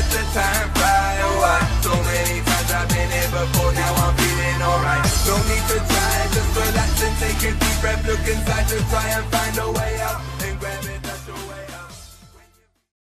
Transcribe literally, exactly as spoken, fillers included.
let the time fly away. So many times I've been here before, now I'm feeling alright. No need to try, just relax and take a deep breath. Look inside to try and find a way.